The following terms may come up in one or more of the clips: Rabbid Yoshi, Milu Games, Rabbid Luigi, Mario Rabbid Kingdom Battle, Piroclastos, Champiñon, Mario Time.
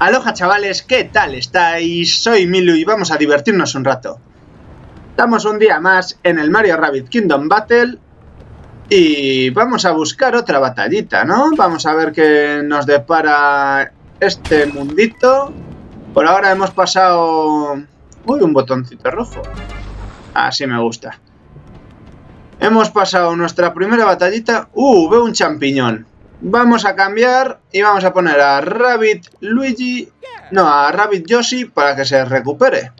Aloha chavales, ¿qué tal estáis? Soy Milu y vamos a divertirnos un rato. Estamos un día más en el Mario Rabbid Kingdom Battle y vamos a buscar otra batallita, ¿no? Vamos a ver qué nos depara este mundito. Por ahora hemos pasado... Uy, un botoncito rojo. Así me gusta. Hemos pasado nuestra primera batallita. Veo un champiñón. Vamos a cambiar y vamos a poner a Rabbid Luigi... No, a Rabbid Yoshi para que se recupere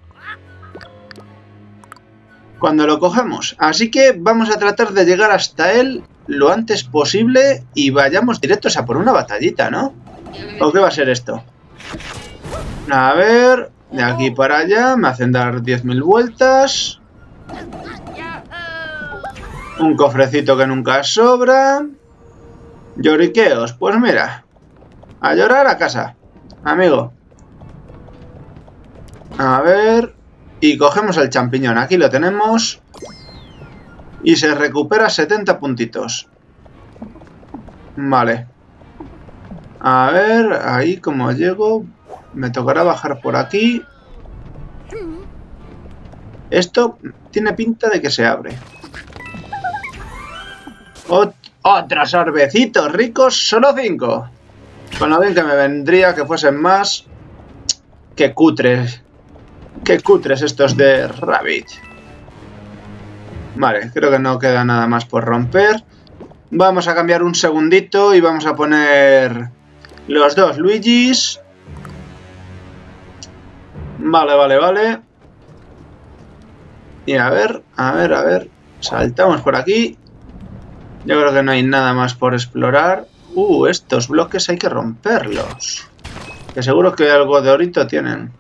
cuando lo cojamos. Así que vamos a tratar de llegar hasta él lo antes posible y vayamos directos a por una batallita, ¿no? ¿O qué va a ser esto? A ver... De aquí para allá me hacen dar 10.000 vueltas. Un cofrecito que nunca sobra. Lloriqueos, pues mira, a llorar a casa, amigo. A ver, y cogemos el champiñón, aquí lo tenemos. Y se recupera 70 puntitos. Vale. A ver, ahí como llego, me tocará bajar por aquí. Esto tiene pinta de que se abre. ¡Otro sorbecito rico! ¡Solo 5! Con lo bien que me vendría que fuesen más. ¡Qué cutres! ¡Qué cutres estos de Rabbid! Vale, creo que no queda nada más por romper. Vamos a cambiar un segundito y vamos a poner los dos Luigis. Vale, vale, vale. Y a ver. Saltamos por aquí. Yo creo que no hay nada más por explorar. Estos bloques hay que romperlos. Que seguro que algo de orito tienen.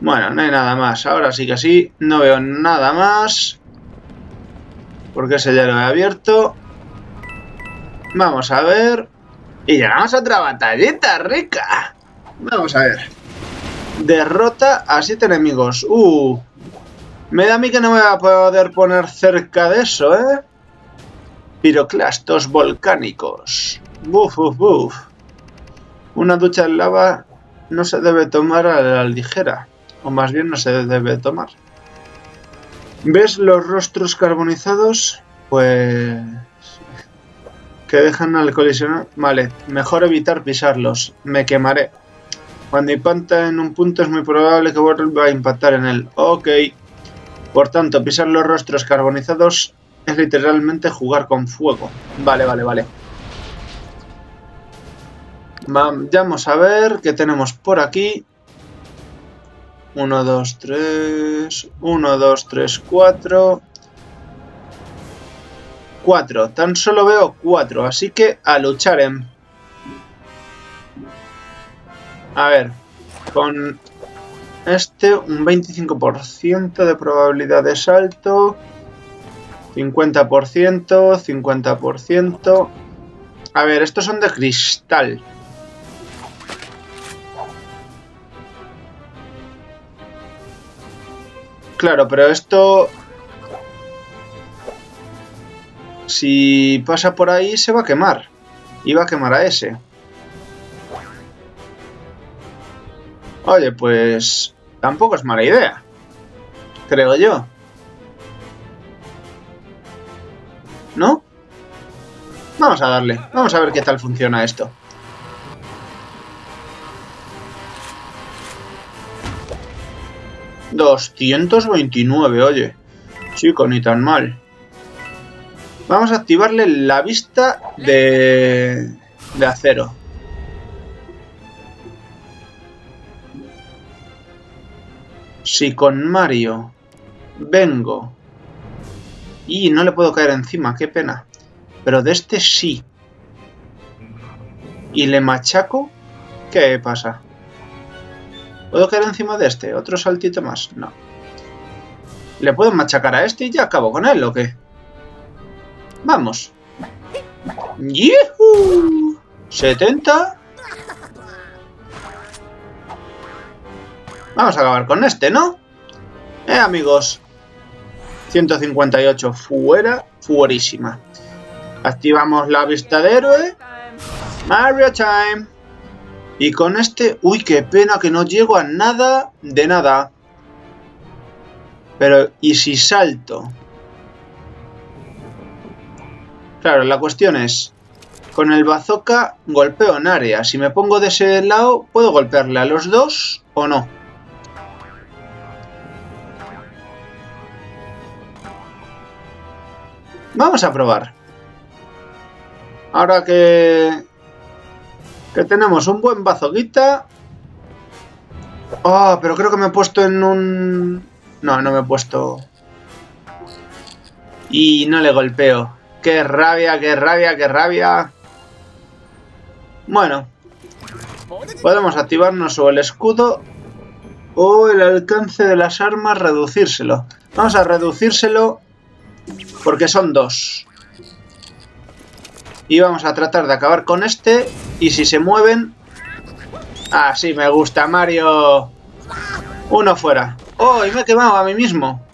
Bueno, no hay nada más. Ahora sí que sí. No veo nada más. Porque ese ya lo he abierto. Vamos a ver. Y llegamos a otra batallita rica. Vamos a ver. Derrota a 7 enemigos. Me da a mí que no me va a poder poner cerca de eso, ¿eh? Piroclastos volcánicos. Buf, buf, buf. Una ducha en lava no se debe tomar a la ligera. O más bien no se debe tomar. ¿Ves los rostros carbonizados? Pues... que dejan al colisionar. Vale, mejor evitar pisarlos. Me quemaré. Cuando impacta en un punto es muy probable que vuelva a impactar en él. Ok. Por tanto, pisar los rostros carbonizados... es literalmente jugar con fuego. Vale, vale, vale. Vamos a ver qué tenemos por aquí. 1, 2, 3... 1, 2, 3, 4... 4. Tan solo veo 4, así que a luchar en... A ver, con este un 25% de probabilidad de salto... 50%. A ver, estos son de cristal. Claro, pero esto... si pasa por ahí se va a quemar. Y va a quemar a ese. Oye, pues... tampoco es mala idea. Creo yo. ¿No? Vamos a darle. Vamos a ver qué tal funciona esto. ¡229! Oye. Chico, ni tan mal. Vamos a activarle la vista de acero. Si con Mario vengo... y no le puedo caer encima, qué pena. Pero de este sí. Y le machaco. ¿Qué pasa? ¿Puedo caer encima de este? ¿Otro saltito más? No. ¿Le puedo machacar a este y ya acabo con él o qué? Vamos. ¡Yuhu! 70. Vamos a acabar con este, ¿no? Amigos. 158, fuera, fuerísima. Activamos la vista de héroe. Mario Time. Y con este... ¡Uy, qué pena que no llego a nada de nada! Pero, ¿y si salto? Claro, la cuestión es... Con el bazooka golpeo en área. Si me pongo de ese lado, ¿puedo golpearle a los dos o no? Vamos a probar. Ahora que tenemos un buen bazooquita. Oh, pero creo que me he puesto en un... No, no me he puesto... Y no le golpeo. ¡Qué rabia, qué rabia, qué rabia! Bueno. Podemos activarnos o el escudo o el alcance de las armas, reducírselo. Vamos a reducírselo porque son dos. Y vamos a tratar de acabar con este. Y si se mueven... ¡Así me gusta, Mario! Uno fuera. ¡Oh, y me he quemado a mí mismo!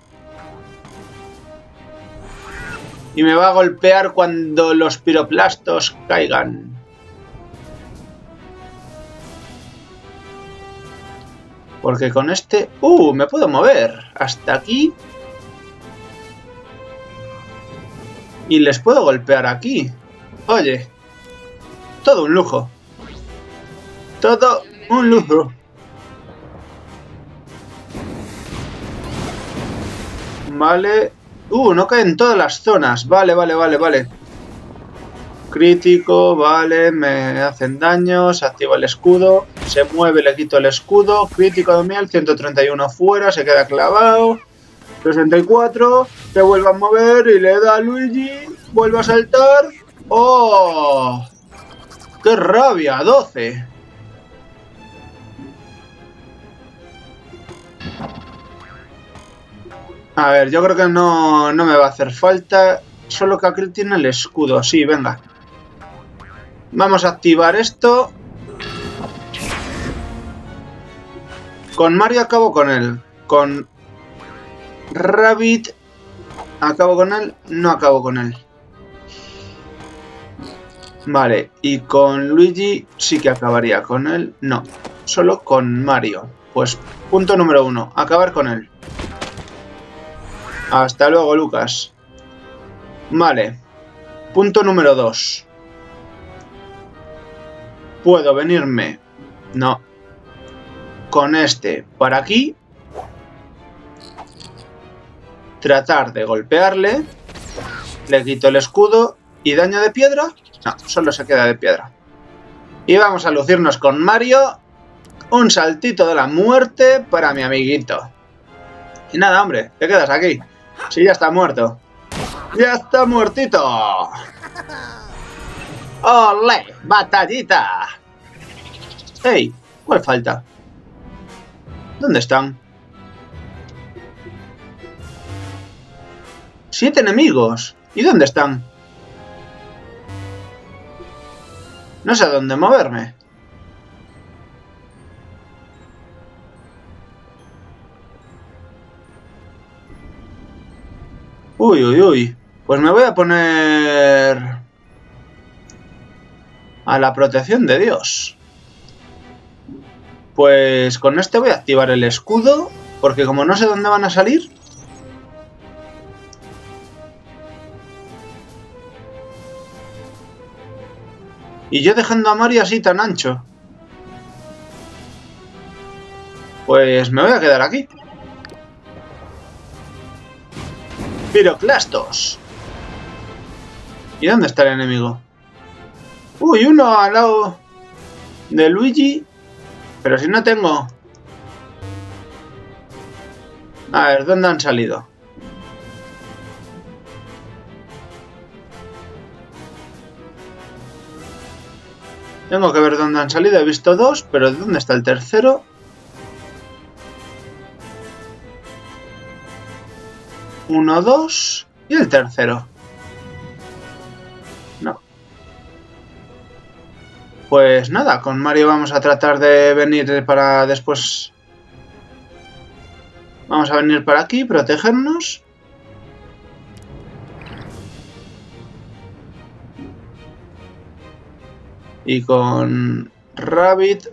Y me va a golpear cuando los piroplastos caigan. Porque con este... ¡Uh! Me puedo mover hasta aquí. Y les puedo golpear aquí. Oye, todo un lujo. Todo un lujo. Vale. No caen todas las zonas. Vale, vale, vale, vale. Crítico, vale. Me hacen daño. Se activa el escudo. Se mueve, le quito el escudo. Crítico de miel. 131 fuera. Se queda clavado. 64. Se vuelve a mover y le da a Luigi. Vuelve a saltar. ¡Oh! ¡Qué rabia! 12. A ver, yo creo que no me va a hacer falta. Solo que aquel tiene el escudo. Sí, venga. Vamos a activar esto. Con Mario acabo con él. Con Rabbid acabo con él. No acabo con él. Vale, y con Luigi sí que acabaría con él. No, solo con Mario. Pues punto número 1. Acabar con él. Hasta luego, Lucas. Vale. Punto número 2. Puedo venirme... No. Con este para aquí. Tratar de golpearle. Le quito el escudo. ¿Y daño de piedra? No, solo se queda de piedra. Y vamos a lucirnos con Mario. Un saltito de la muerte para mi amiguito. Y nada, hombre, te quedas aquí. Sí, ya está muerto. ¡Ya está muertito! ¡Olé! ¡Batallita! ¡Ey! ¿Cuál falta? ¿Dónde están? 7 enemigos. ¿Y dónde están? No sé a dónde moverme. Uy, uy, uy. Pues me voy a poner... A la protección de Dios. Pues con este voy a activar el escudo. Porque como no sé dónde van a salir... Y yo dejando a Mario así tan ancho. Pues me voy a quedar aquí. Piroclastos. ¿Y dónde está el enemigo? Uy, uno al lado de Luigi. Pero si no tengo... A ver, ¿dónde han salido? Tengo que ver dónde han salido. He visto dos, pero ¿dónde está el tercero? Uno, dos... Y el tercero. No. Pues nada, con Mario vamos a tratar de venir para después... Vamos a venir para aquí, protegernos. Y con Rabbid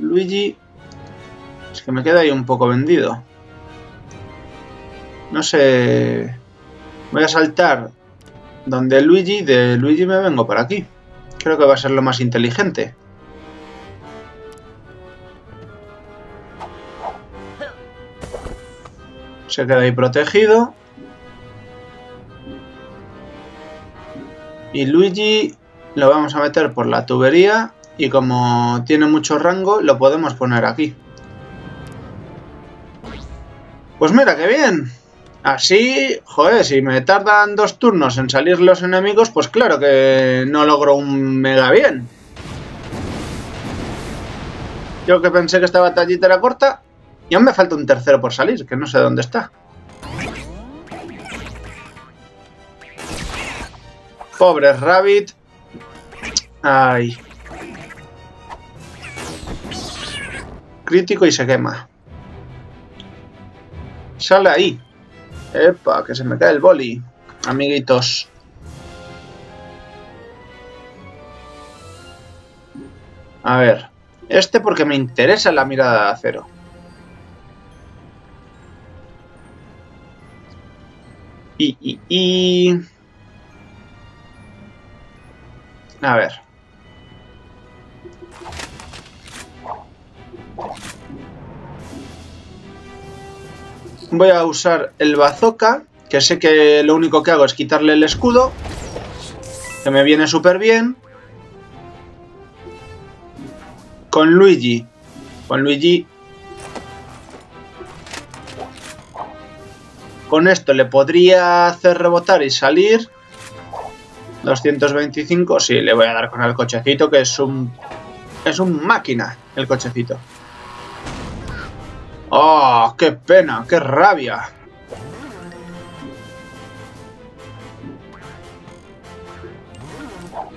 Luigi. Es que me queda ahí un poco vendido. No sé. Voy a saltar donde Luigi. De Luigi me vengo para aquí. Creo que va a ser lo más inteligente. Se queda ahí protegido. Y Luigi lo vamos a meter por la tubería. Y como tiene mucho rango, lo podemos poner aquí. Pues mira, qué bien. Así, joder, si me tardan 2 turnos en salir los enemigos, pues claro que no logro un mega bien. Yo que pensé que esta batallita era corta. Y aún me falta un tercero por salir, que no sé dónde está. Pobre Rabbid. Ay. Crítico y se quema. Sale ahí. Epa, que se me cae el boli. Amiguitos. A ver. Este porque me interesa la mirada de acero. A ver. Voy a usar el bazooka, que sé que lo único que hago es quitarle el escudo, que me viene súper bien. Con Luigi. Con esto le podría hacer rebotar y salir. 225, sí, le voy a dar con el cochecito, que es un máquina, el cochecito. ¡Oh, qué pena, qué rabia!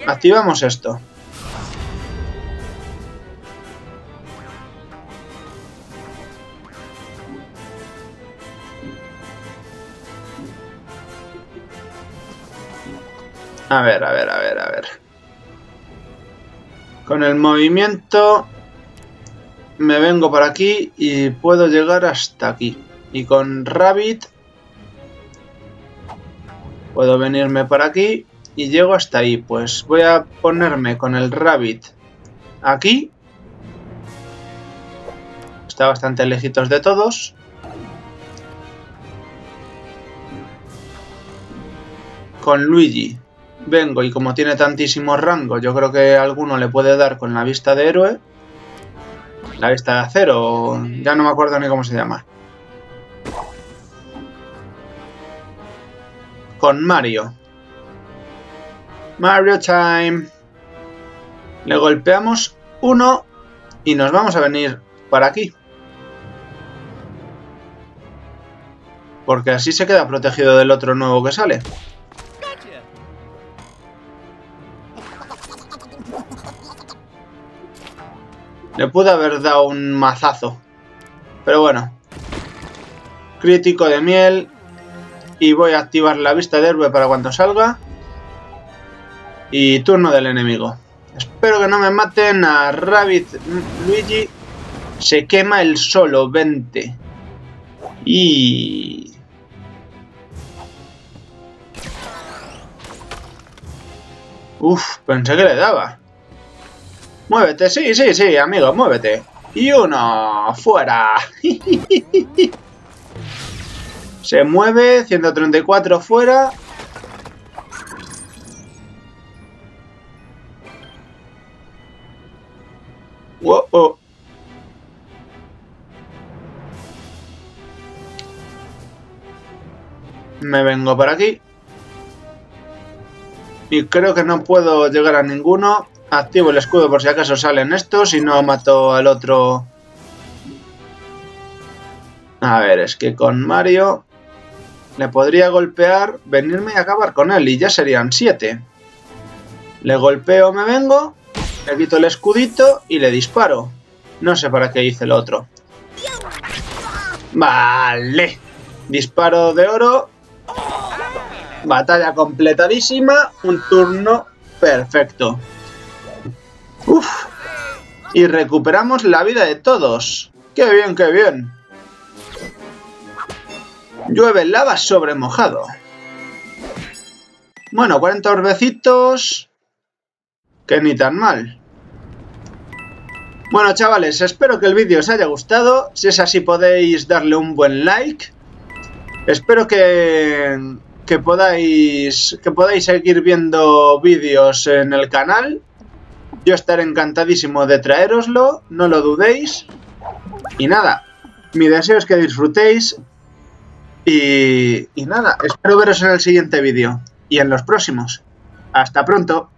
Activamos esto. A ver. Con el movimiento me vengo para aquí y puedo llegar hasta aquí. Y con Rabbid puedo venirme para aquí y llego hasta ahí. Pues voy a ponerme con el Rabbid aquí. Está bastante lejitos de todos. Con Luigi vengo y como tiene tantísimo rango, yo creo que alguno le puede dar con la vista de héroe. La vista de acero, ya no me acuerdo ni cómo se llama. Con Mario. Mario Time. Le golpeamos 1 y nos vamos a venir para aquí. Porque así se queda protegido del otro nuevo que sale. Le pude haber dado un mazazo. Pero bueno. Crítico de miel. Y voy a activar la vista de héroe para cuando salga. Y turno del enemigo. Espero que no me maten a Rabbid Luigi. Se quema el solo. 20. Y... Uf, pensé que le daba. Muévete, sí, amigo, muévete. Y 1, fuera. Se mueve, 134, fuera. Wow. Me vengo para aquí. Y creo que no puedo llegar a ninguno. Activo el escudo por si acaso salen estos y no mato al otro. A ver, es que con Mario le podría golpear, venirme y acabar con él y ya serían 7. Le golpeo, me vengo, le quito el escudito y le disparo. No sé para qué hice el otro. Vale. Disparo de oro. Batalla completadísima. Un turno perfecto. Uf, Y recuperamos la vida de todos. ¡Qué bien, qué bien! Llueve lava sobre mojado. Bueno, 40 orbecitos. Que ni tan mal. Bueno, chavales, espero que el vídeo os haya gustado. Si es así, podéis darle un buen like. Espero que podáis seguir viendo vídeos en el canal. Yo estaré encantadísimo de traéroslo, no lo dudéis. Y nada, mi deseo es que disfrutéis. Y nada, espero veros en el siguiente vídeo y en los próximos. ¡Hasta pronto!